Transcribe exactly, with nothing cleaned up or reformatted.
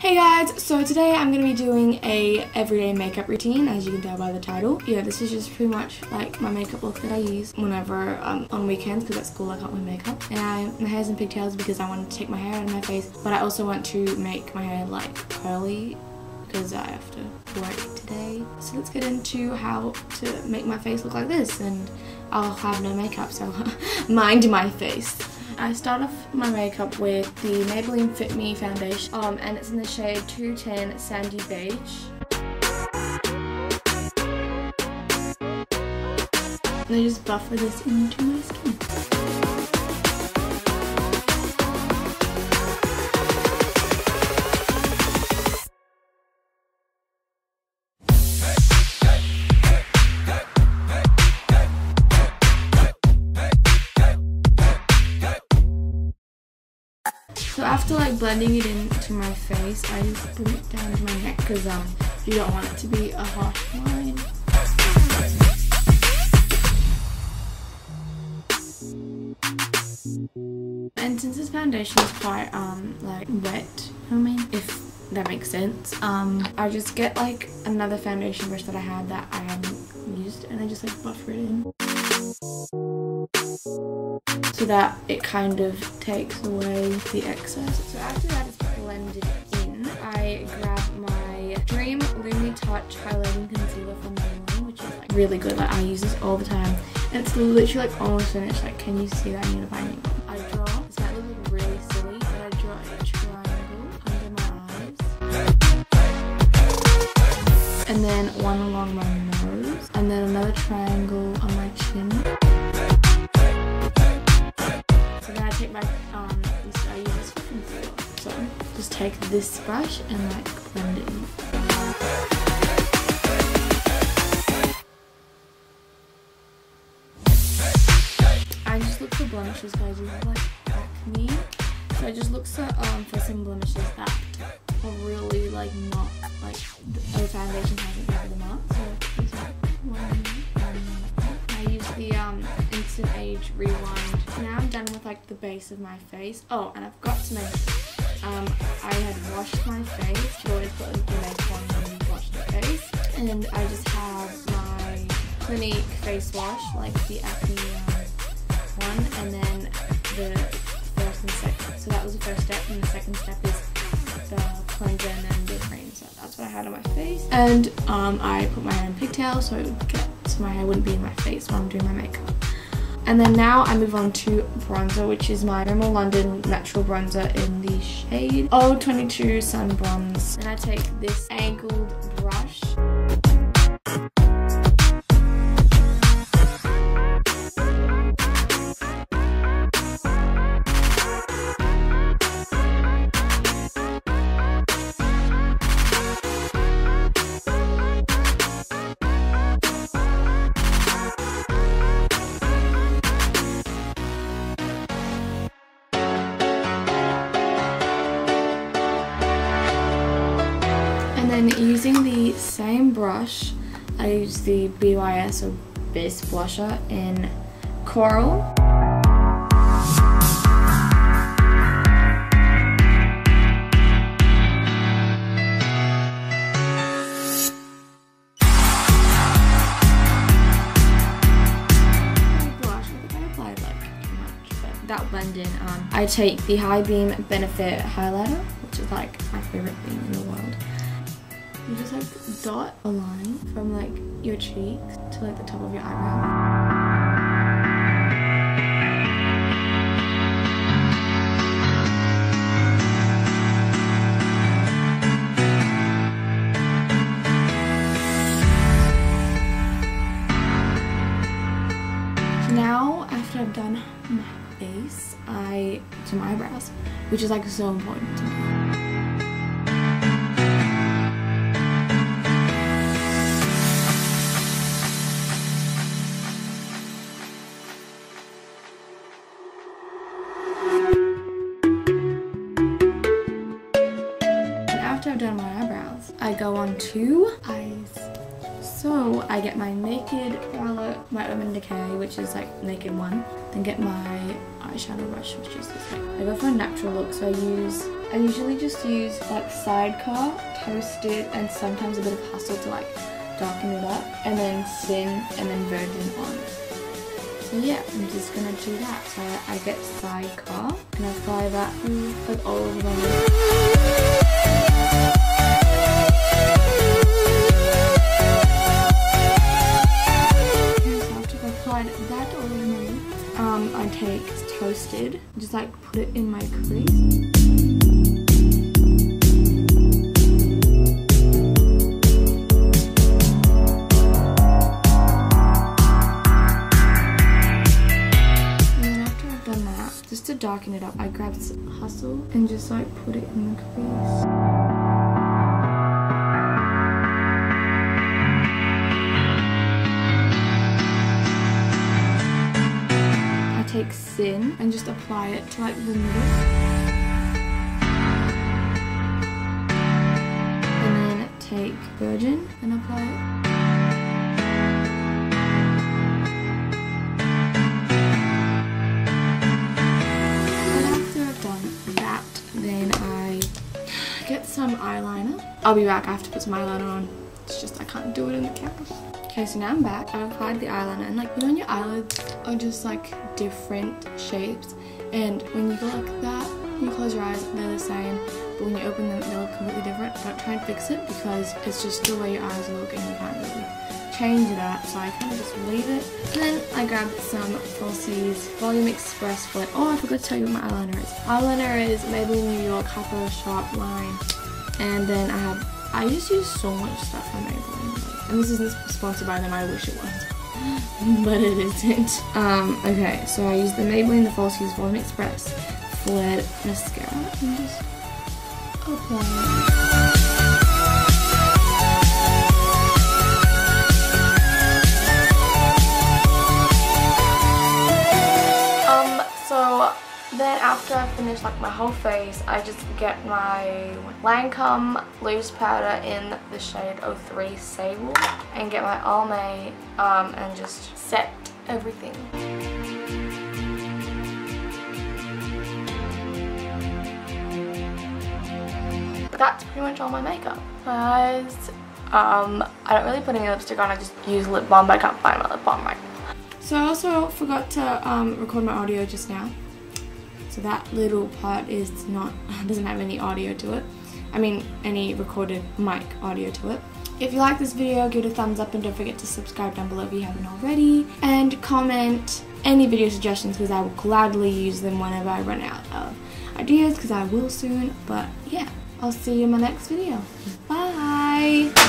Hey guys, so today I'm going to be doing a everyday makeup routine, as you can tell by the title. Yeah, this is just pretty much like my makeup look that I use whenever um, on weekends, because at school I can't wear makeup. And I, my hair's in pigtails because I wanted to take my hair out of my face, but I also want to make my hair like curly because I have to work today. So let's get into how to make my face look like this, and I'll have no makeup, so mind my face. I start off my makeup with the Maybelline Fit Me Foundation, um, and it's in the shade two ten Sandy Beige. And I just buffer this into my skin. So after like blending it into my face, I just bring it down to my neck because um, you don't want it to be a harsh line. And since this foundation is quite um like wet, I mean, if that makes sense, um, I just get like another foundation brush that I had that I haven't used, and I just like buffer it in, so that it kind of takes away the excess. So after that it's blended in, I grab my Dream Lumi Touch Highlighting Concealer from Maybelline, which is like really good. Like I use this all the time, and it's literally like almost finished. Like, can you see that? I need to find it. I draw. This might look really silly, but I draw a triangle under my eyes, and then one along my nose, and then another triangle on my chin. Take my um this, I use this concealer. So just take this brush and like blend it in. I just look for blemishes, guys. You have like acne, so I just look for um for some blemishes that are really like not like the foundation hasn't covered them up. So it's like one. I use the um, Instant Age Rewind. Now I'm done with like the base of my face. Oh, and I forgot to mention, um, I had washed my face. You always put like the makeup on when you wash the face. And I just have my Clinique face wash, like the acne one, and then the first and second. So that was the first step, and the second step is the cleanser and then the cream. So that's what I had on my face. And um, I put my hair in pigtail so it would get so my hair wouldn't be in my face while I'm doing my makeup. And then now I move on to bronzer, which is my Rimmel London Natural Bronzer in the shade oh twenty-two Sun Bronze. And I take this angled brush, and using the same brush, I use the B Y S or B I S blusher in Coral. That blend in, um, I take the High Beam Benefit highlighter, which is like my favorite thing in the world. You just like dot a line from like your cheeks to like the top of your eyebrow. Now, after I've done my face, I do my eyebrows, which is like so important to me. I go on to eyes. So I get my Naked palette, my Urban Decay, which is like Naked one, then get my eyeshadow brush, which is this one. I go for a natural look, so I use I usually just use like Sidecar, Toast It, and sometimes a bit of Hustle to like darken it up, and then Sin, and then Virgin on. So yeah, I'm just gonna do that. So I get Sidecar, and I apply that like all over my lips. That oil um, I take Toasted, just like put it in my crease. And then after I've done that, just to darken it up, I grab Hustle and just like put it in the crease. Take Sin and just apply it to like the middle, and then take Virgin and apply it. And after I've done that, then I get some eyeliner. I'll be back. I have to put some eyeliner on. It's just I can't do it in the camera. Okay, so now I'm back. I've applied the eyeliner, and like, you know, your eyelids are just like different shapes, and when you go like that, you close your eyes, they're the same, but when you open them, they look completely different. Don't try and fix it, because it's just the way your eyes look, and you can't really change that, so I kind of just leave it. And then I grabbed some Falsies Volume Express Flared. Oh, I forgot to tell you what my eyeliner is. Eyeliner is Maybelline New York Hyper Sharp Line, and then I have, I just use so much stuff from Maybelline, and this isn't sponsored by them, I wish it was, but it isn't. Um, okay, so I use the Maybelline, the Falsies Volume Express Flared Mascara, and just apply it. Then after I finish like my whole face, I just get my Lancome loose powder in the shade oh three Sable, and get my Almay um, and just set everything. That's pretty much all my makeup, guys. Um, I don't really put any lipstick on, I just use lip balm, but I can't find my lip balm right now. So I also forgot to um, record my audio just now. So that little part is not, doesn't have any audio to it. I mean, any recorded mic audio to it. If you like this video, give it a thumbs up, and don't forget to subscribe down below if you haven't already. And comment any video suggestions, because I will gladly use them whenever I run out of ideas, because I will soon. But yeah, I'll see you in my next video. Bye!